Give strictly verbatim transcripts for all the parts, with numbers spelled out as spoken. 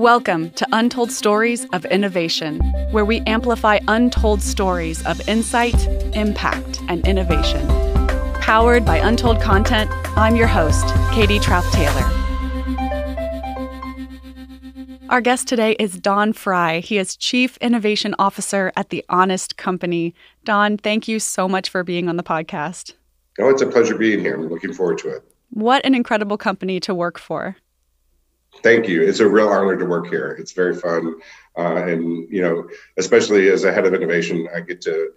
Welcome to Untold Stories of Innovation, where we amplify untold stories of insight, impact, and innovation. Powered by Untold Content, I'm your host, Katie Trout-Taylor. Our guest today is Don Frey. He is Chief Innovation Officer at The Honest Company. Don, thank you so much for being on the podcast. Oh, it's a pleasure being here. I'm looking forward to it. What an incredible company to work for. Thank you. It's a real honor to work here. It's very fun. Uh, and, you know, especially as a head of innovation, I get to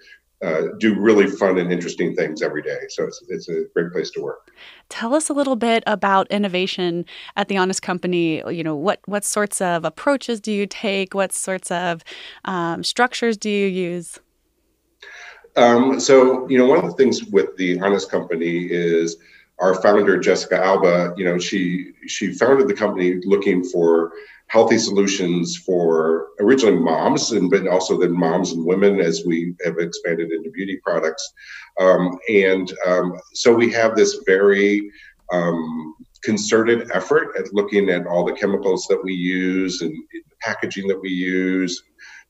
Uh, do really fun and interesting things every day. So it's, it's a great place to work. Tell us a little bit about innovation at The Honest Company. You know, what, what sorts of approaches do you take? What sorts of um, structures do you use? Um, so, you know, one of the things with The Honest Company is our founder, Jessica Alba, you know, she, she founded the company looking for healthy solutions for originally moms, and but also then moms and women as we have expanded into beauty products. Um, and um, so we have this very um, concerted effort at looking at all the chemicals that we use and the packaging that we use,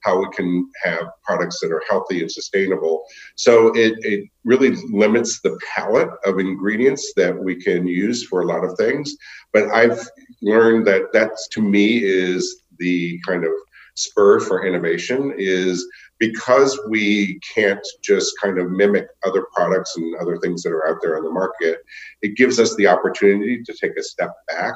how we can have products that are healthy and sustainable. So it, it really limits the palette of ingredients that we can use for a lot of things. But I've learned that that's, to me, is the kind of spur for innovation, is because we can't just kind of mimic other products and other things that are out there on the market, it gives us the opportunity to take a step back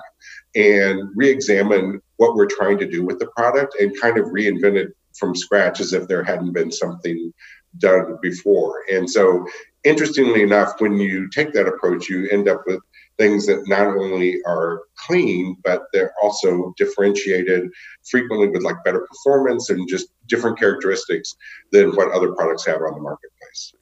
and re-examine what we're trying to do with the product and kind of reinvent it from scratch as if there hadn't been something done before. And so, interestingly enough, when you take that approach, you end up with things that not only are clean, but they're also differentiated frequently with like better performance and just different characteristics than what other products have on the marketplace.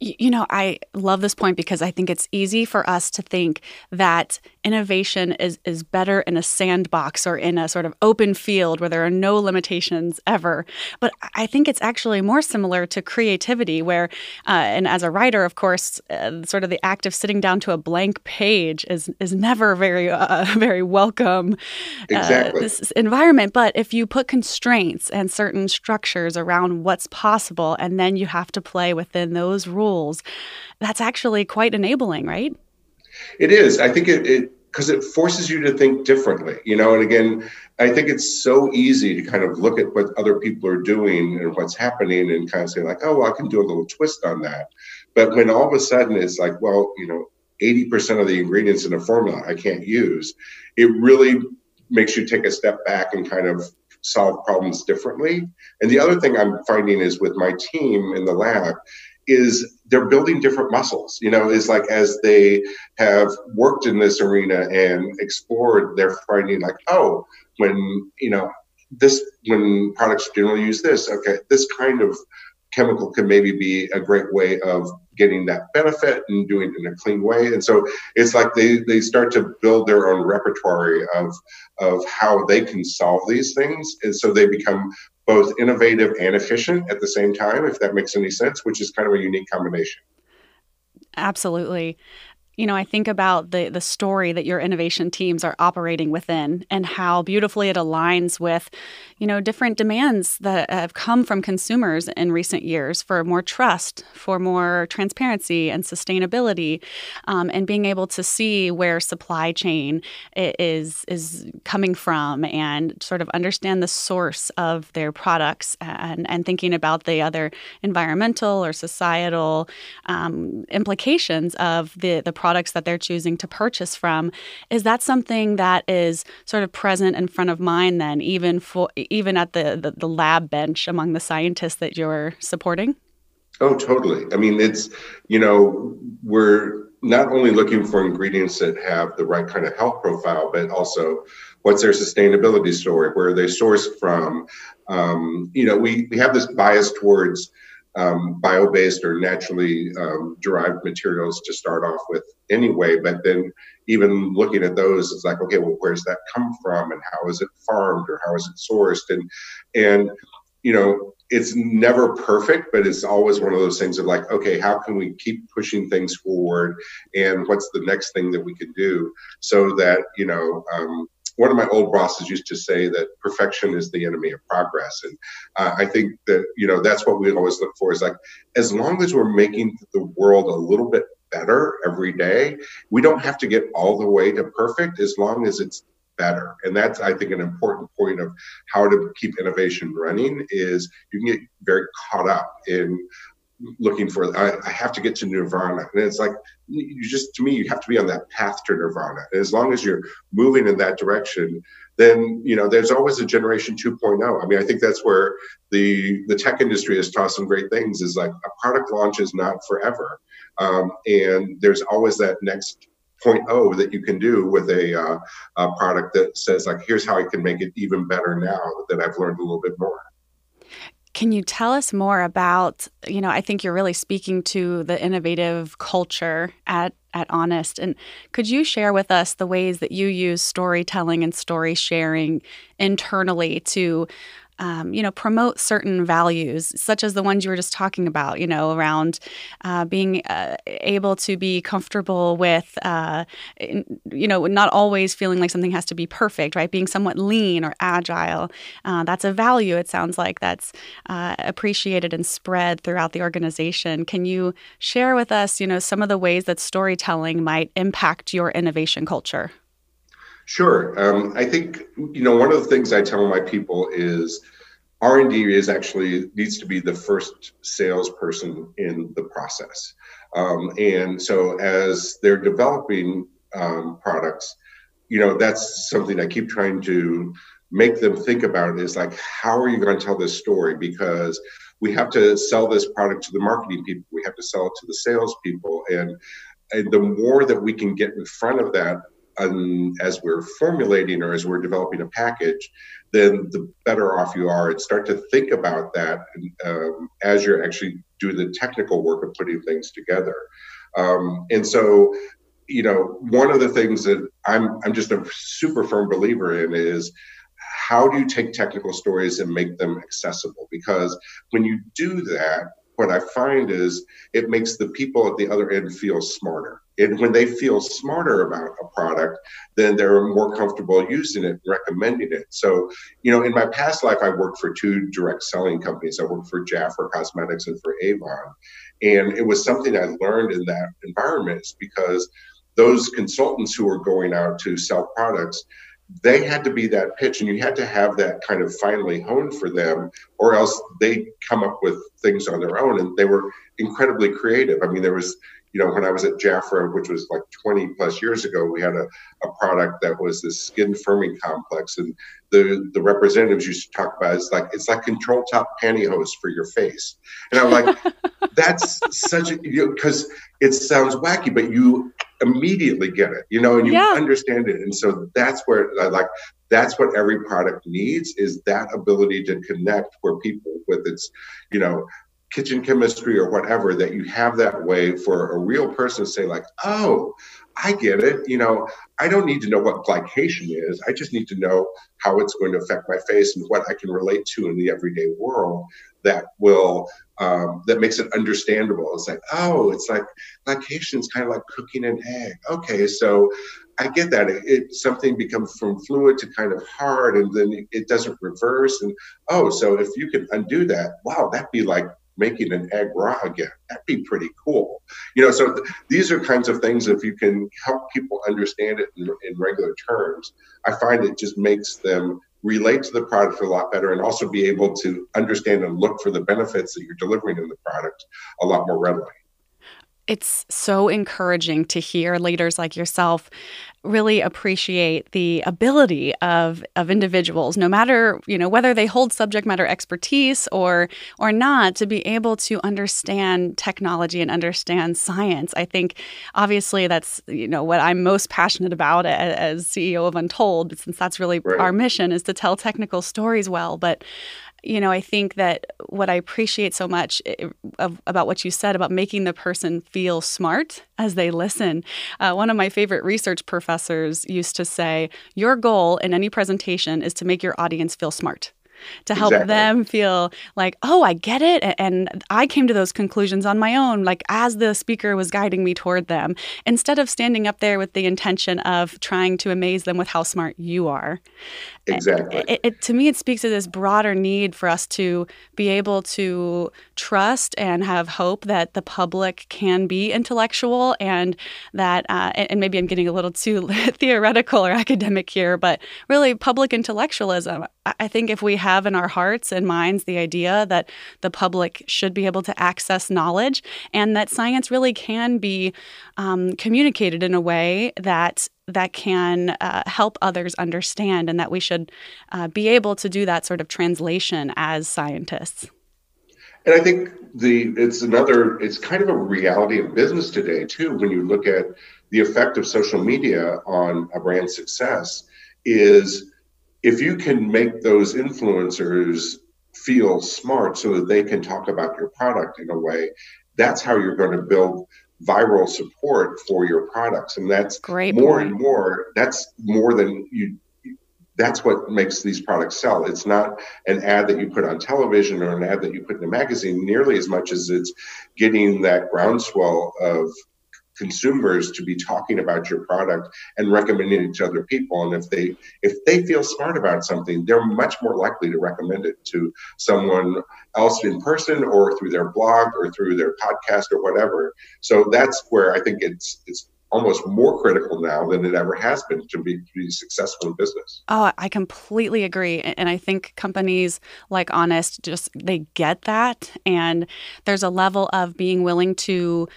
You know, I love this point because I think it's easy for us to think that innovation is, is better in a sandbox or in a sort of open field where there are no limitations ever. But I think it's actually more similar to creativity where, uh, and as a writer, of course, uh, sort of the act of sitting down to a blank page is is never very, uh, very welcome exactly. uh, this environment. But if you put constraints and certain structures around what's possible, and then you have to play within those rules, that's actually quite enabling, right? It is. I think it, it because it forces you to think differently, you know, and again, I think it's so easy to kind of look at what other people are doing and what's happening and kind of say like, oh, well, I can do a little twist on that. But when all of a sudden it's like, well, you know, eighty percent of the ingredients in a formula I can't use, it really makes you take a step back and kind of solve problems differently. And the other thing I'm finding is with my team in the lab is they're building different muscles, you know, is like as they have worked in this arena and explored, they're finding like, oh, when, you know, this, when products generally use this, okay, this kind of chemical can maybe be a great way of getting that benefit and doing it in a clean way. And so it's like they, they start to build their own repertoire of, of how they can solve these things. And so they become both innovative and efficient at the same time, if that makes any sense, which is kind of a unique combination. Absolutely. You know, I think about the the story that your innovation teams are operating within and how beautifully it aligns with, you know, different demands that have come from consumers in recent years for more trust, for more transparency and sustainability, um, and being able to see where supply chain is, is coming from and sort of understand the source of their products and, and thinking about the other environmental or societal um, implications of the, the products that they're choosing to purchase from. Is that something that is sort of present in front of mind then, even for even at the, the, the lab bench among the scientists that you're supporting? Oh, totally. I mean, it's, you know, we're not only looking for ingredients that have the right kind of health profile, but also what's their sustainability story, where are they sourced from? Um, you know, we, we have this bias towards Um, bio-based or naturally um, derived materials to start off with anyway, but then even looking at those, it's like, okay, well, where's that come from and how is it farmed or how is it sourced? And, and you know, it's never perfect, but it's always one of those things of like, okay, how can we keep pushing things forward and what's the next thing that we can do so that, you know, um, one of my old bosses used to say that perfection is the enemy of progress. And uh, I think that, you know, that's what we always look for, is like, as long as we're making the world a little bit better every day, we don't have to get all the way to perfect, as long as it's better. And that's, I think, an important point of how to keep innovation running, is you can get very caught up in looking for, I, I have to get to nirvana. And it's like, you just, to me, you have to be on that path to nirvana. And as long as you're moving in that direction, then, you know, there's always a generation two point oh. I mean, I think that's where the, the tech industry has taught some great things, is like, a product launch is not forever. Um, and there's always that next point oh that you can do with a, uh, a product that says, like, here's how I can make it even better now that I've learned a little bit more. Can you tell us more about, you know, I think you're really speaking to the innovative culture at, at Honest. And could you share with us the ways that you use storytelling and story sharing internally to, um, you know, promote certain values, such as the ones you were just talking about, you know, around uh, being uh, able to be comfortable with, uh, you know, not always feeling like something has to be perfect, right? Being somewhat lean or agile. Uh, that's a value, it sounds like, that's uh, appreciated and spread throughout the organization. Can you share with us, you know, some of the ways that storytelling might impact your innovation culture? Sure. Um, I think, you know, one of the things I tell my people is R and D is actually needs to be the first salesperson in the process. Um, and so as they're developing um, products, you know, that's something I keep trying to make them think about, is like, how are you going to tell this story? Because we have to sell this product to the marketing people. We have to sell it to the sales people. And, and the more that we can get in front of that, and as we're formulating or as we're developing a package, then the better off you are. And start to think about that um, as you're actually doing the technical work of putting things together. Um, and so, you know, one of the things that I'm, I'm just a super firm believer in is, how do you take technical stories and make them accessible? Because when you do that, what I find is it makes the people at the other end feel smarter. And when they feel smarter about a product, then they're more comfortable using it, recommending it. So, you know, in my past life, I worked for two direct selling companies. I worked for Jaffra Cosmetics and for Avon. And it was something I learned in that environment, is because those consultants who were going out to sell products, they had to be that pitch, and you had to have that kind of finely honed for them, or else they come up with things on their own. And they were incredibly creative. I mean, there was, you know, when I was at Jaffra, which was like twenty plus years ago, we had a, a product that was this skin firming complex. And the, the representatives used to talk about it, it's like, it's like control top pantyhose for your face. And I'm like, that's such a, you know, because it sounds wacky, but you immediately get it, you know, and you yeah. understand it. And so that's where I like, that's what every product needs, is that ability to connect where people with its, you know, kitchen chemistry or whatever, that you have that way for a real person to say, like, oh, I get it. You know, I don't need to know what glycation is. I just need to know how it's going to affect my face and what I can relate to in the everyday world that will, um, that makes it understandable. It's like, oh, it's like glycation is kind of like cooking an egg. Okay, so I get that. It, it something becomes from fluid to kind of hard, and then it doesn't reverse. And oh, so if you can undo that, wow, that'd be like making an egg raw again. That'd be pretty cool. You know, so th- these are kinds of things, if you can help people understand it in, in regular terms, I find it just makes them relate to the product a lot better, and also be able to understand and look for the benefits that you're delivering in the product a lot more readily. It's so encouraging to hear leaders like yourself really appreciate the ability of of individuals, no matter, you know, whether they hold subject matter expertise or or not, to be able to understand technology and understand science. I think obviously that's, you know, what I'm most passionate about as C E O of Untold, since that's really right. our mission, is to tell technical stories well. But you know, I think that what I appreciate so much about what you said about making the person feel smart as they listen. Uh, one of my favorite research professors used to say, your goal in any presentation is to make your audience feel smart. to help exactly. them feel like, oh, I get it. And I came to those conclusions on my own, like as the speaker was guiding me toward them, instead of standing up there with the intention of trying to amaze them with how smart you are. Exactly. It, it, it, to me, it speaks to this broader need for us to be able to trust and have hope that the public can be intellectual and that, uh, and, and maybe I'm getting a little too theoretical or academic here, but really public intellectualism. I, I think if we have in our hearts and minds the idea that the public should be able to access knowledge and that science really can be um, communicated in a way that that can uh, help others understand and that we should uh, be able to do that sort of translation as scientists. And I think the it's another, it's kind of a reality of business today, too, when you look at the effect of social media on a brand's success is if you can make those influencers feel smart so that they can talk about your product in a way, that's how you're going to build viral support for your products. And that's Great more point. and more, that's more than you, that's what makes these products sell. It's not an ad that you put on television or an ad that you put in a magazine nearly as much as it's getting that groundswell of consumers to be talking about your product and recommending it to other people. And if they if they feel smart about something, they're much more likely to recommend it to someone else in person or through their blog or through their podcast or whatever. So that's where I think it's it's almost more critical now than it ever has been to be, to be successful in business. Oh, I completely agree. And I think companies like Honest, just they get that. And there's a level of being willing to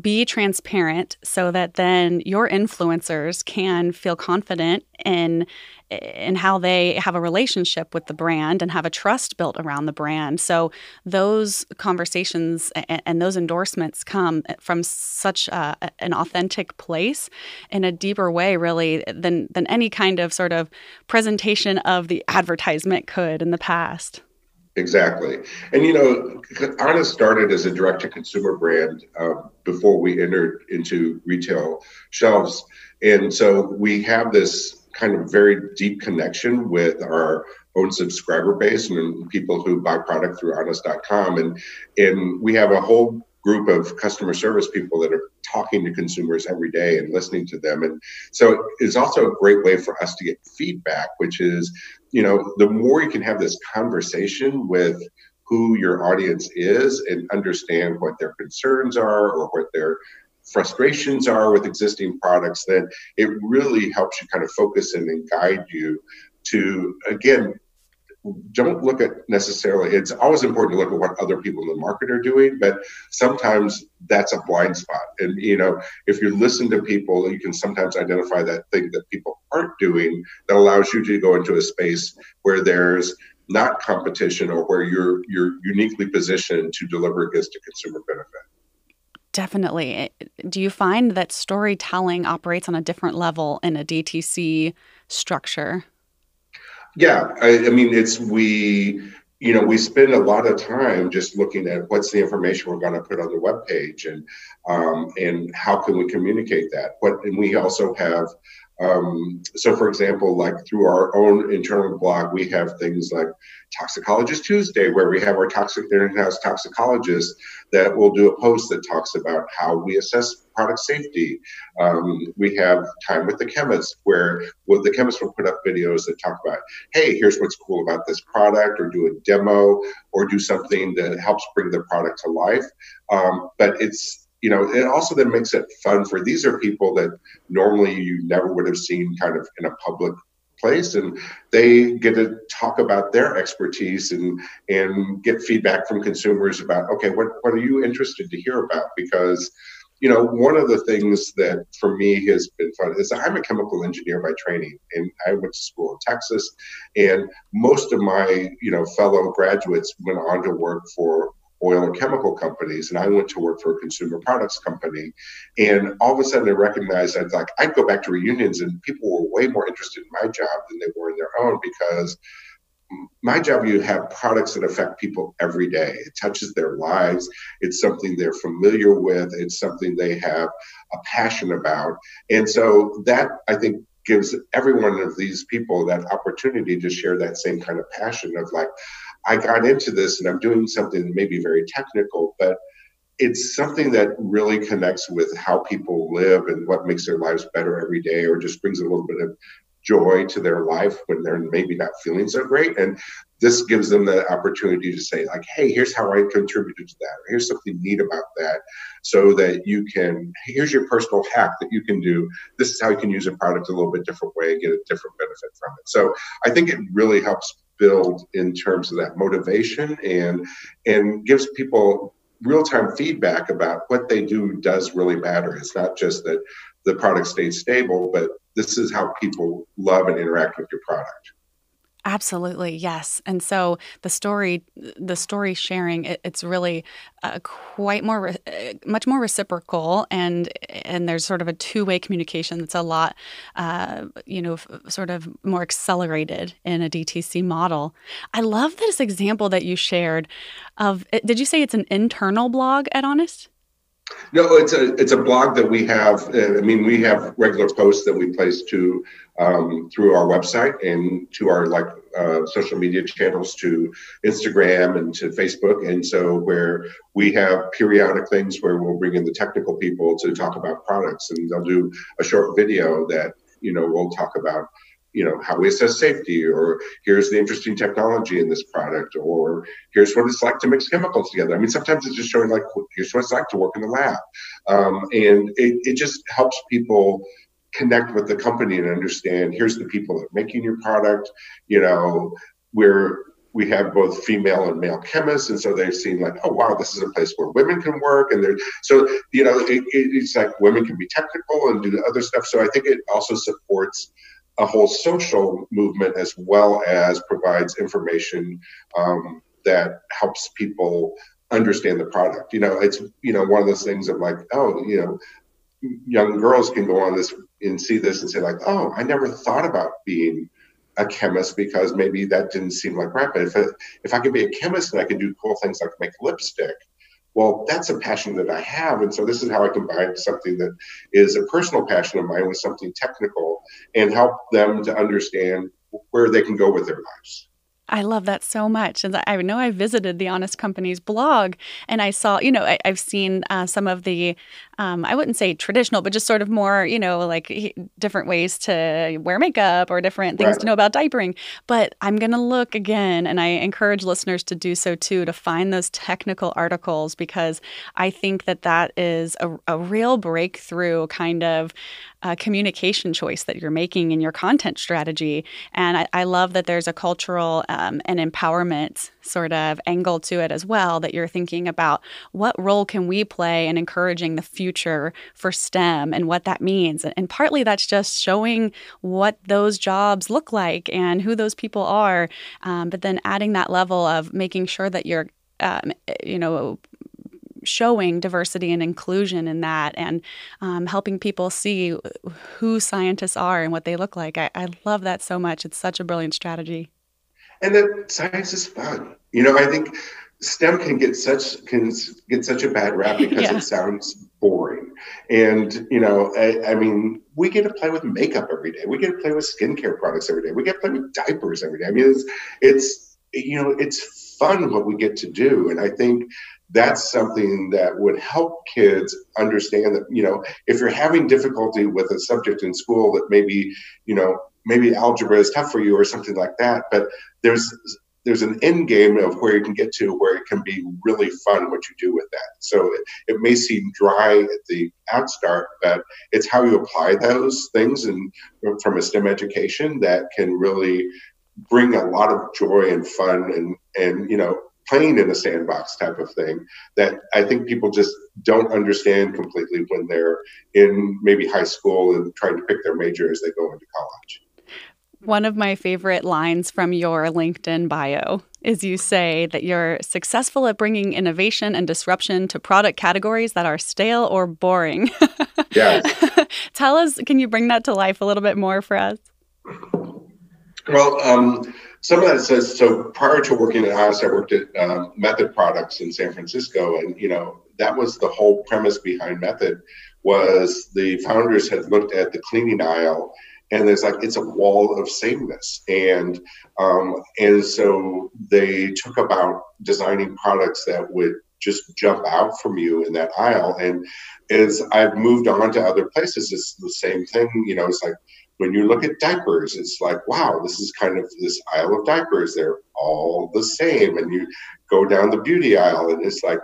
be transparent so that then your influencers can feel confident in in how they have a relationship with the brand and have a trust built around the brand. So those conversations and, and those endorsements come from such a, an authentic place in a deeper way, really, than than any kind of sort of presentation of the advertisement could in the past. Exactly. And, you know, Honest started as a direct-to-consumer brand uh, before we entered into retail shelves. And so we have this kind of very deep connection with our own subscriber base and people who buy product through honest dot com. And, and we have a whole group of customer service people that are talking to consumers every day and listening to them. And so it's also a great way for us to get feedback, which is, you know, the more you can have this conversation with who your audience is and understand what their concerns are or what their frustrations are with existing products, then it really helps you kind of focus in and guide you to, again, don't look at necessarily, it's always important to look at what other people in the market are doing, but sometimes that's a blind spot. And, you know, if you listen to people, you can sometimes identify that thing that people aren't doing that allows you to go into a space where there's not competition or where you're, you're uniquely positioned to deliver against a consumer benefit. Definitely. Do you find that storytelling operates on a different level in a D T C structure? Yeah, I, I mean, it's we, you know, we spend a lot of time just looking at what's the information we're going to put on the webpage and um, and how can we communicate that. What and we also have, um, so for example, like through our own internal blog, we have things like Toxicologist Tuesday, where we have our toxic in-house toxicologist that will do a post that talks about how we assess product safety. Um, we have Time with the Chemist, where well, the chemist will put up videos that talk about, hey, here's what's cool about this product, or do a demo, or do something that helps bring the product to life. Um, but it's, you know, it also then makes it fun for these are people that normally you never would have seen kind of in a public place, and they get to talk about their expertise and and get feedback from consumers about, okay, what, what are you interested to hear about? Because, you know, one of the things that for me has been fun is I'm a chemical engineer by training, and I went to school in Texas, and most of my, you know, fellow graduates went on to work for oil and chemical companies, and I went to work for a consumer products company. And all of a sudden I recognized I'd like, I'd go back to reunions and people were way more interested in my job than they were in their own, because my job, you have products that affect people every day. It touches their lives. It's something they're familiar with. It's something they have a passion about. And so that, I think, gives every one of these people that opportunity to share that same kind of passion of like, I got into this and I'm doing something maybe very technical, but it's something that really connects with how people live and what makes their lives better every day, or just brings a little bit of joy to their life when they're maybe not feeling so great. And this gives them the opportunity to say like, hey, here's how I contributed to that, or here's something neat about that, so that you can, here's your personal hack that you can do. This is how you can use a product a little bit different way and get a different benefit from it. So I think it really helps build in terms of that motivation, and and gives people real-time feedback about what they do does really matter. It's not just that the product stays stable, but this is how people love and interact with your product. Absolutely, yes. And so the story, the story sharing, it, it's really uh, quite more, re- much more reciprocal, and and there's sort of a two-way communication that's a lot, uh, you know, f- sort of more accelerated in a D T C model. I love this example that you shared. Of did you say it's an internal blog at Honest? No, it's a it's a blog that we have. Uh, I mean, we have regular posts that we place to um, through our website and to our like uh, social media channels, to Instagram and to Facebook. And so where we have periodic things where we'll bring in the technical people to talk about products, and they'll do a short video that, you know, we'll talk about, you know, how we assess safety, or here's the interesting technology in this product, or here's what it's like to mix chemicals together. I mean, sometimes it's just showing like, here's what it's like to work in the lab. Um, and it, it just helps people connect with the company and understand, here's the people that are making your product. You know, we're, we have both female and male chemists. And so they've seen like, oh, wow, this is a place where women can work. And they're, so, you know, it, it, it's like women can be technical and do other stuff. So I think it also supports a whole social movement, as well as provides information um, that helps people understand the product. You know, it's, you know, one of those things of like, oh, you know, young girls can go on this and see this and say like, oh, I never thought about being a chemist because maybe that didn't seem like right. But if I, if I could be a chemist and I can do cool things like make lipstick, well, that's a passion that I have. And so this is how I combine something that is a personal passion of mine with something technical, and help them to understand where they can go with their lives. I love that so much. And I know I visited the Honest Company's blog, and I saw, you know, I, I've seen uh, some of the, um, I wouldn't say traditional, but just sort of more, you know, like he, different ways to wear makeup or different things right. to know about diapering. But I'm going to look again, and I encourage listeners to do so too, to find those technical articles, because I think that that is a, a real breakthrough kind of uh, communication choice that you're making in your content strategy. And I, I love that there's a cultural uh, Um, an empowerment sort of angle to it as well, that you're thinking about what role can we play in encouraging the future for STEM and what that means. And, and partly that's just showing what those jobs look like and who those people are, um, but then adding that level of making sure that you're, um, you know, showing diversity and inclusion in that, and um, helping people see who scientists are and what they look like. I, I love that so much. It's such a brilliant strategy. And that science is fun. You know, I think STEM can get such can get such a bad rap because yeah. it sounds boring. And, you know, I, I mean, we get to play with makeup every day. We get to play with skincare products every day. We get to play with diapers every day. I mean, it's, it's you know, it's fun what we get to do. And I think that's something that would help kids understand that, you know, if you're having difficulty with a subject in school that maybe, you know, maybe algebra is tough for you or something like that, but there's there's an end game of where you can get to where it can be really fun what you do with that. So it, it may seem dry at the outstart, but it's how you apply those things and from a STEM education that can really bring a lot of joy and fun and, and you know, playing in a sandbox type of thing that I think people just don't understand completely when they're in maybe high school and trying to pick their major as they go into college. One of my favorite lines from your LinkedIn bio is you say that you're successful at bringing innovation and disruption to product categories that are stale or boring. Yes. Tell us, can you bring that to life a little bit more for us? Well, um, some of that says, so prior to working at Honest, I worked at um, Method Products in San Francisco. And, you know, that was the whole premise behind Method, was the founders had looked at the cleaning aisle And there's like, it's a wall of sameness. And, um, and so they took about designing products that would just jump out from you in that aisle. And as I've moved on to other places, it's the same thing. You know, it's like, when you look at diapers, it's like, wow, this is kind of this aisle of diapers. They're all the same. And you go down the beauty aisle, and it's like,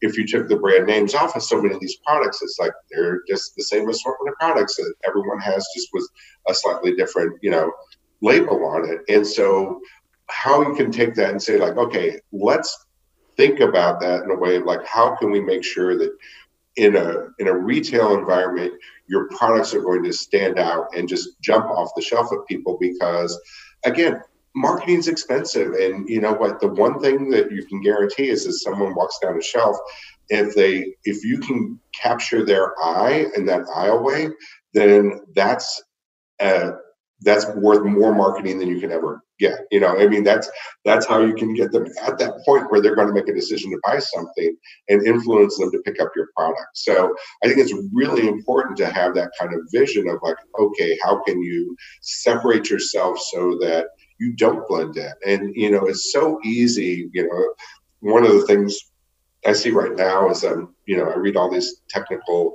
if you took the brand names off of so many of these products, it's like they're just the same assortment of products that everyone has, just with a slightly different, you know, label on it. And so how you can take that and say like, okay, let's think about that in a way of like, how can we make sure that in a in a retail environment, your products are going to stand out and just jump off the shelf of people? Because again, marketing's expensive, and you know what, the one thing that you can guarantee is if someone walks down a shelf, if they if you can capture their eye in that aisleway, then that's uh that's worth more marketing than you can ever get. You know, I mean, that's that's how you can get them at that point where they're going to make a decision to buy something and influence them to pick up your product. So I think it's really important to have that kind of vision of like, okay, how can you separate yourself so that you don't blend in? And, you know, it's so easy. You know, one of the things I see right now is, um, you know, I read all these technical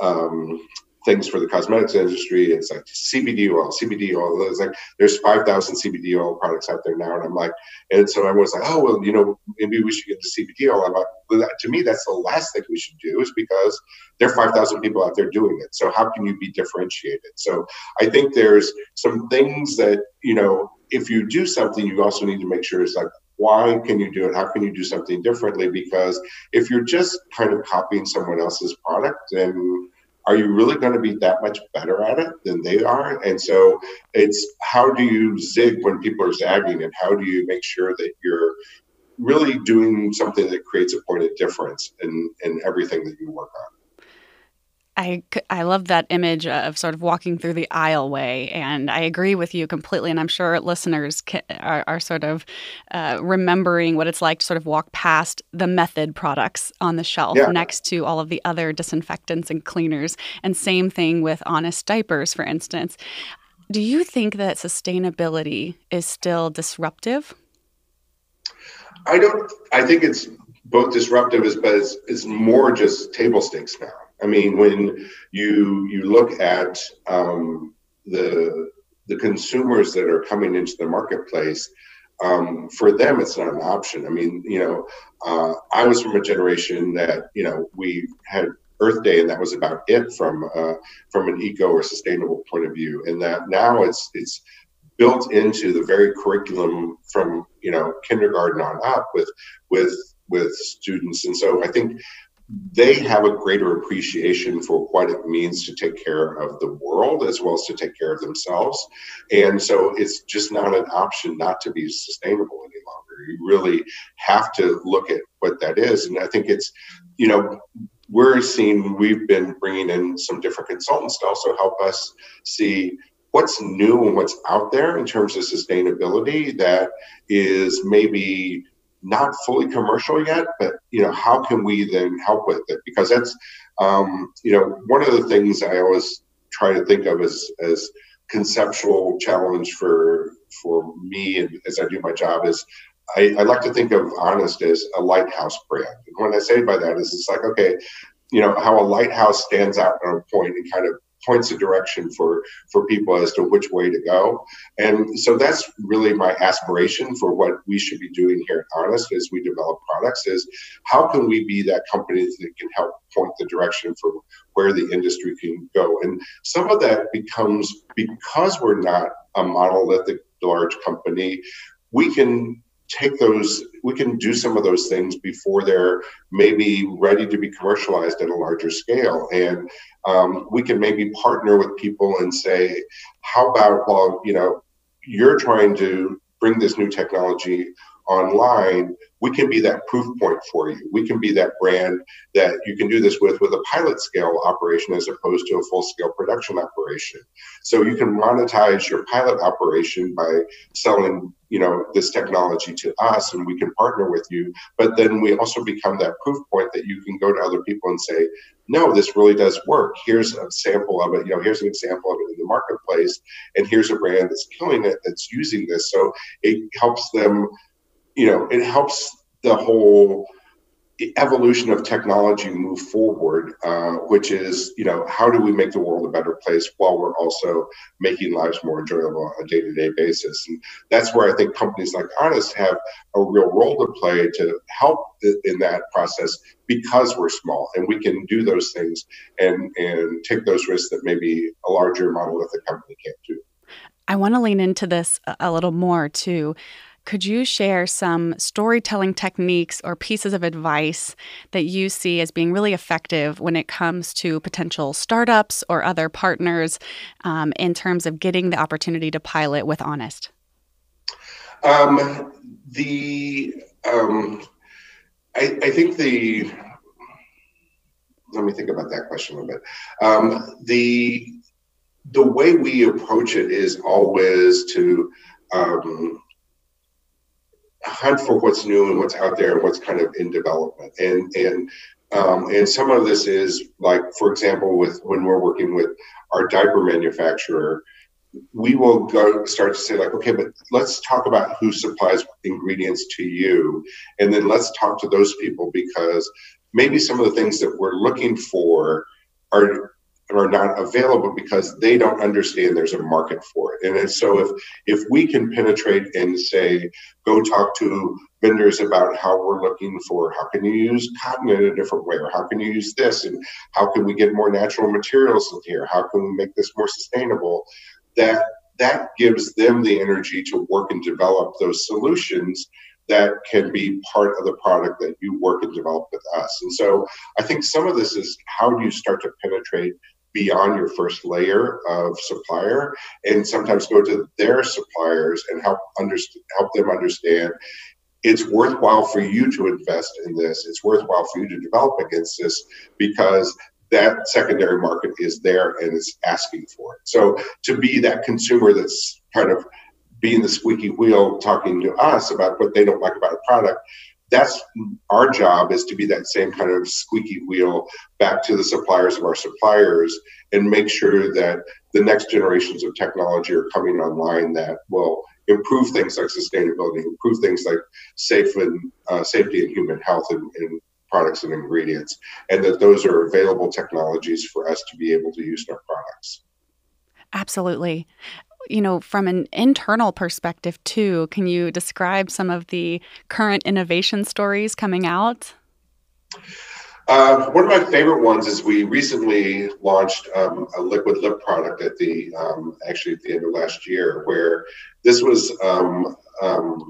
um things for the cosmetics industry. It's like C B D oil, C B D oil. It's like there's five thousand C B D oil products out there now. And I'm like, and so everyone's like, oh, well, you know, maybe we should get the C B D oil. I'm like, well, that, to me, that's the last thing we should do, is because there are five thousand people out there doing it. So how can you be differentiated? So I think there's some things that, you know, if you do something, you also need to make sure it's like, why can you do it? How can you do something differently? Because if you're just kind of copying someone else's product, then are you really going to be that much better at it than they are? And so it's, how do you zig when people are zagging, and how do you make sure that you're really doing something that creates a point of difference in, in everything that you work on? I, I love that image of sort of walking through the aisleway, and I agree with you completely. And I'm sure listeners can, are, are sort of uh, remembering what it's like to sort of walk past the Method products on the shelf, yeah, next to all of the other disinfectants and cleaners. And same thing with Honest diapers, for instance. Do you think that sustainability is still disruptive? I don't. I think it's both disruptive, but it's, it's more just table stakes now. I mean, when you you look at um, the the consumers that are coming into the marketplace, um, for them it's not an option. I mean, you know, uh, I was from a generation that, you know, we had Earth Day, and that was about it from uh, from an eco or sustainable point of view. And that now it's it's built into the very curriculum from, you know, kindergarten on up with with with students. And so I think they have a greater appreciation for what it means to take care of the world as well as to take care of themselves. And so it's just not an option not to be sustainable any longer. You really have to look at what that is. And I think it's, you know, we're seeing, we've been bringing in some different consultants to also help us see what's new and what's out there in terms of sustainability that is maybe not fully commercial yet, but, you know, how can we then help with it? Because that's, um, you know, one of the things I always try to think of as, as conceptual challenge for for me, and as I do my job, is I, I like to think of Honest as a lighthouse brand. And what I say by that is it's like, okay, you know, how a lighthouse stands out on a point and kind of points of direction for, for people as to which way to go. And so that's really my aspiration for what we should be doing here at Honest as we develop products, is how can we be that company that can help point the direction for where the industry can go? And some of that becomes, because we're not a monolithic large company, we can take those, we can do some of those things before they're maybe ready to be commercialized at a larger scale. And um, we can maybe partner with people and say, how about, well, you know, you're trying to bring this new technology online, we can be that proof point for you. We can be that brand that you can do this with, with a pilot scale operation as opposed to a full scale production operation. So you can monetize your pilot operation by selling, you know, this technology to us, and we can partner with you. But then we also become that proof point that you can go to other people and say, no, this really does work. Here's a sample of it. You know, here's an example of it in the marketplace. And here's a brand that's killing it, that's using this. So it helps them, you know, it helps the whole evolution of technology move forward, uh, which is, you know, how do we make the world a better place while we're also making lives more enjoyable on a day-to-day basis? And that's where I think companies like Honest have a real role to play to help th- in that process, because we're small and we can do those things and, and take those risks that maybe a larger monolithic company can't do. I want to lean into this a little more too. Could you share some storytelling techniques or pieces of advice that you see as being really effective when it comes to potential startups or other partners um, in terms of getting the opportunity to pilot with Honest? Um, the um, I, I think the let me think about that question a little bit. Um, the the way we approach it is always to um, hunt for what's new and what's out there and what's kind of in development. And and um, and some of this is like, for example, with when we're working with our diaper manufacturer, we will go start to say like, okay, but let's talk about who supplies ingredients to you. And then let's talk to those people, because maybe some of the things that we're looking for are are not available because they don't understand there's a market for it. And so if if we can penetrate and say, go talk to vendors about how we're looking for, how can you use cotton in a different way, or how can you use this, and how can we get more natural materials in here, how can we make this more sustainable, that that gives them the energy to work and develop those solutions that can be part of the product that you work and develop with us. And so I think some of this is how do you start to penetrate beyond your first layer of supplier, and sometimes go to their suppliers and help underst- help them understand it's worthwhile for you to invest in this. It's worthwhile for you to develop against this, because that secondary market is there and it's asking for it. So to be that consumer that's kind of being the squeaky wheel talking to us about what they don't like about a product, that's our job, is to be that same kind of squeaky wheel back to the suppliers of our suppliers and make sure that the next generations of technology are coming online that will improve things like sustainability, improve things like safe and uh, safety and human health and, and products and ingredients, and that those are available technologies for us to be able to use in our products. Absolutely. You know, from an internal perspective too, can you describe some of the current innovation stories coming out? Uh, one of my favorite ones is we recently launched um, a liquid lip product at the, um, actually at the end of last year, where this was um, um,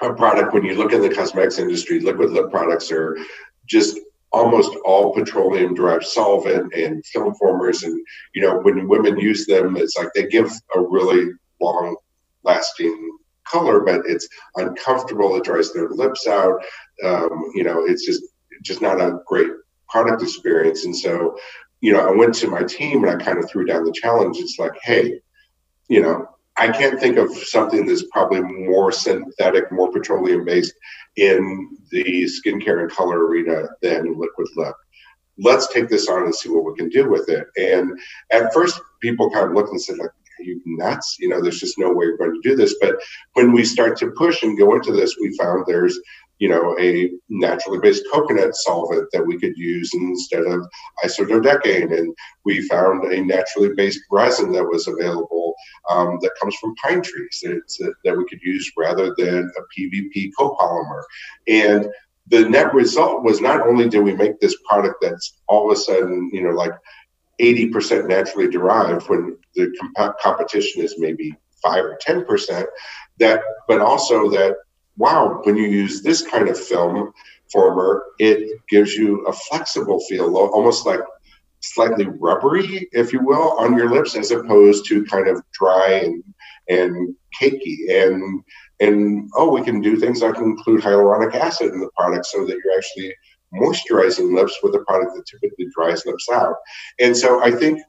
a product, when you look in the cosmetics industry, liquid lip products are just almost all petroleum-derived solvent and film formers, and you know, when women use them, it's like they give a really long-lasting color, but it's uncomfortable. It dries their lips out. Um, you know, it's just just not a great product experience. And so, you know, I went to my team and I kind of threw down the challenge. It's like, hey, you know, I can't think of something that's probably more synthetic, more petroleum-based in the skincare and color arena than liquid lip. Let's take this on and see what we can do with it. And at first, people kind of looked and said, like, are you nuts? You know, there's just no way you're going to do this. But when we start to push and go into this, we found there's, you know, a naturally based coconut solvent that we could use instead of isododecane. And we found a naturally based resin that was available um, that comes from pine trees it's, uh, that we could use rather than a P V P copolymer. And the net result was, not only did we make this product that's all of a sudden, you know, like eighty percent naturally derived when the comp- competition is maybe five or ten percent, that, but also that, wow, when you use this kind of film former, it gives you a flexible feel, almost like slightly rubbery, if you will, on your lips, as opposed to kind of dry and and cakey. And and oh, we can do things like include hyaluronic acid in the product so that you're actually moisturizing lips with a product that typically dries lips out. And so I think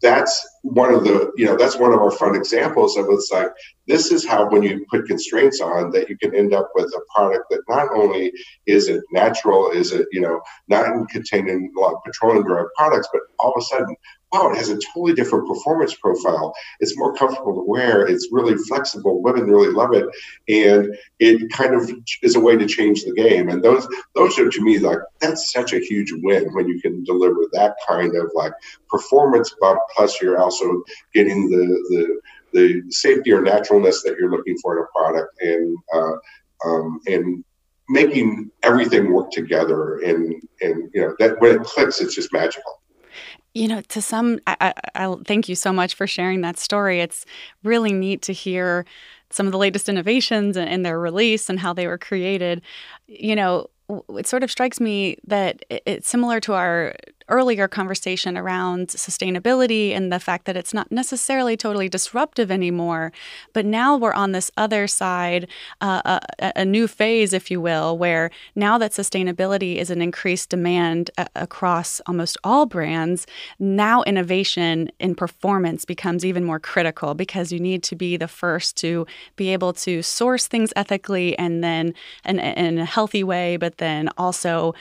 that's one of the, you know, that's one of our fun examples of it's like, this is how, when you put constraints on, that you can end up with a product that not only is it natural, is it, you know, not contained in a lot of petroleum derived products, but all of a sudden, wow, it has a totally different performance profile. It's more comfortable to wear. It's really flexible. Women really love it. And it kind of is a way to change the game. And those those are, to me, like, that's such a huge win when you can deliver that kind of like performance bump, plus you're also getting the the, the safety or naturalness that you're looking for in a product, and uh, um, and making everything work together. And, and, you know, that when it clicks, it's just magical. You know, to some, I, I, I thank you so much for sharing that story. It's really neat to hear some of the latest innovations and, and their release and how they were created. You know, it sort of strikes me that it's similar to our earlier conversation around sustainability and the fact that it's not necessarily totally disruptive anymore. But now we're on this other side, uh, a, a new phase, if you will, where now that sustainability is an increased demand a- across almost all brands, now innovation in performance becomes even more critical, because you need to be the first to be able to source things ethically and then in, in a healthy way, but then also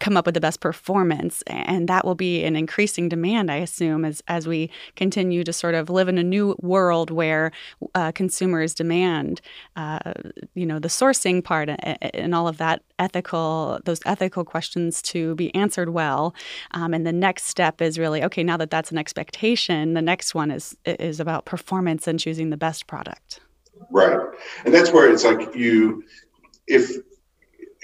come up with the best performance. And that will be an increasing demand, I assume, as, as we continue to sort of live in a new world where uh, consumers demand, uh, you know, the sourcing part and all of that ethical, those ethical questions to be answered well. Um, and the next step is really, okay, now that that's an expectation, the next one is is about performance and choosing the best product. Right. And that's where it's like you, if,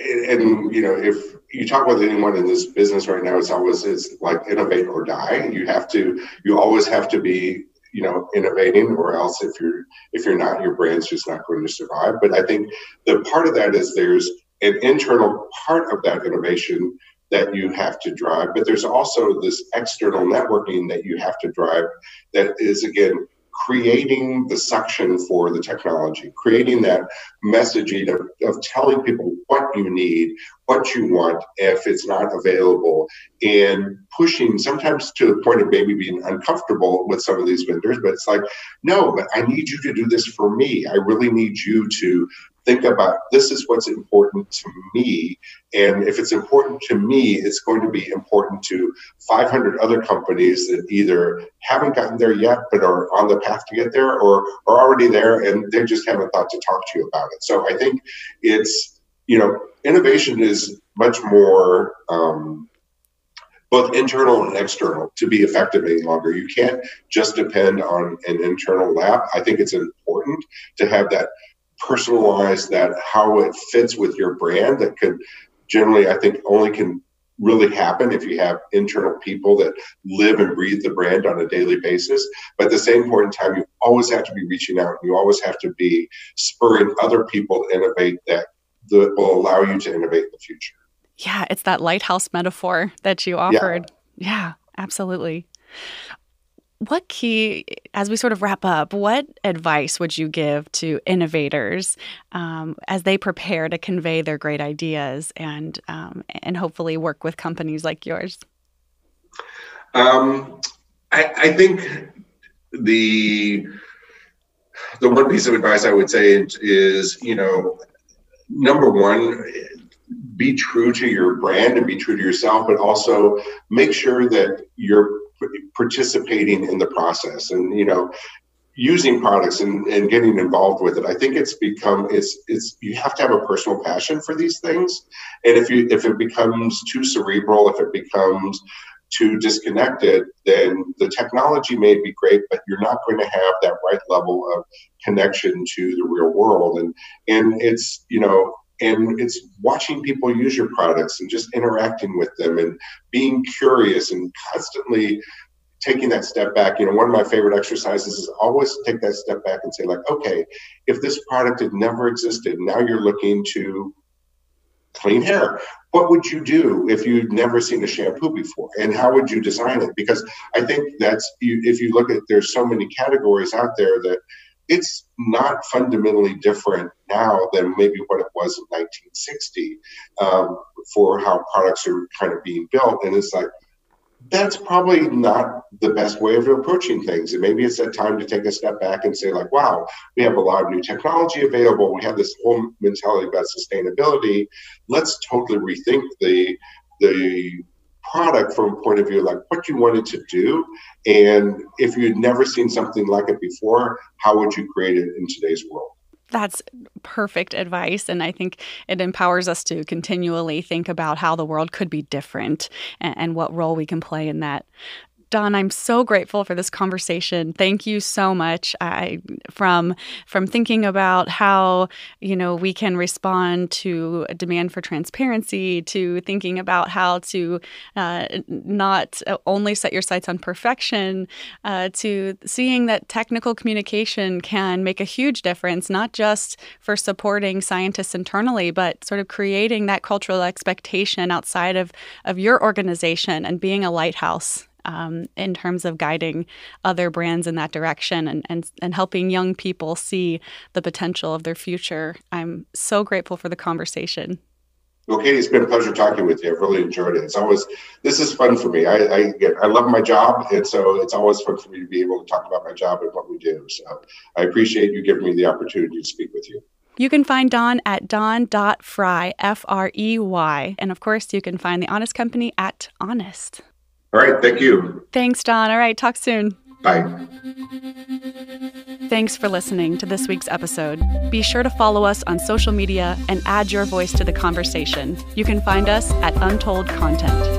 and, you know, if you talk with anyone in this business right now, it's always, it's like innovate or die. You have to, you always have to be, you know, innovating, or else if you're, if you're not, your brand's just not going to survive. But I think the part of that is there's an internal part of that innovation that you have to drive, but there's also this external networking that you have to drive that is, again, creating the suction for the technology, creating that messaging of, of telling people what you need, what you want, if it's not available, and pushing sometimes to the point of maybe being uncomfortable with some of these vendors. But it's like, no, but I need you to do this for me. I really need you to think about, this is what's important to me. And if it's important to me, it's going to be important to five hundred other companies that either haven't gotten there yet, but are on the path to get there, or are already there, and they just haven't thought to talk to you about it. So I think it's, you know, innovation is much more um, both internal and external to be effective any longer. You can't just depend on an internal lab. I think it's important to have that personalize that, how it fits with your brand, that could generally, I think, only can really happen if you have internal people that live and breathe the brand on a daily basis. But at the same point in time, you always have to be reaching out. You always have to be spurring other people to innovate that, that will allow you to innovate in the future. Yeah, it's that lighthouse metaphor that you offered. Yeah, yeah, absolutely. What key, as we sort of wrap up, what advice would you give to innovators um, as they prepare to convey their great ideas and um, and hopefully work with companies like yours? Um, I, I think the the one piece of advice I would say is, you know, number one, be true to your brand and be true to yourself, but also make sure that you're participating in the process and, you know, using products and, and getting involved with it. I think it's become, it's, it's, you have to have a personal passion for these things. And if you, if it becomes too cerebral, if it becomes too disconnected, then the technology may be great, but you're not going to have that right level of connection to the real world. And, and it's, you know, and it's watching people use your products and just interacting with them and being curious and constantly taking that step back. You know, one of my favorite exercises is always take that step back and say, like, okay, if this product had never existed, now you're looking to clean hair. What would you do if you'd never seen a shampoo before? And how would you design it? Because I think that's, you, if you look at, there's so many categories out there that it's not fundamentally different now than maybe what it was in nineteen sixty um, for how products are kind of being built. And it's like, that's probably not the best way of approaching things. And maybe it's that time to take a step back and say, like, wow, we have a lot of new technology available. We have this whole mentality about sustainability. Let's totally rethink the the product from a point of view, like what you wanted to do. And if you'd never seen something like it before, how would you create it in today's world? That's perfect advice. And I think it empowers us to continually think about how the world could be different and, and what role we can play in that. Don, I'm so grateful for this conversation. Thank you so much. I, from from thinking about how, you know, we can respond to a demand for transparency, to thinking about how to uh, not only set your sights on perfection, uh, to seeing that technical communication can make a huge difference, not just for supporting scientists internally, but sort of creating that cultural expectation outside of, of your organization and being a lighthouse. Um, in terms of guiding other brands in that direction and, and, and helping young people see the potential of their future. I'm so grateful for the conversation. Well, Katie, it's been a pleasure talking with you. I've really enjoyed it. It's always, this is fun for me. I, I, I love my job, and so it's always fun for me to be able to talk about my job and what we do. So I appreciate you giving me the opportunity to speak with you. You can find Don at don dot frey, F R E Y. And of course, you can find The Honest Company at Honest. All right. Thank you. Thanks, Don. All right. Talk soon. Bye. Thanks for listening to this week's episode. Be sure to follow us on social media and add your voice to the conversation. You can find us at Untold Content.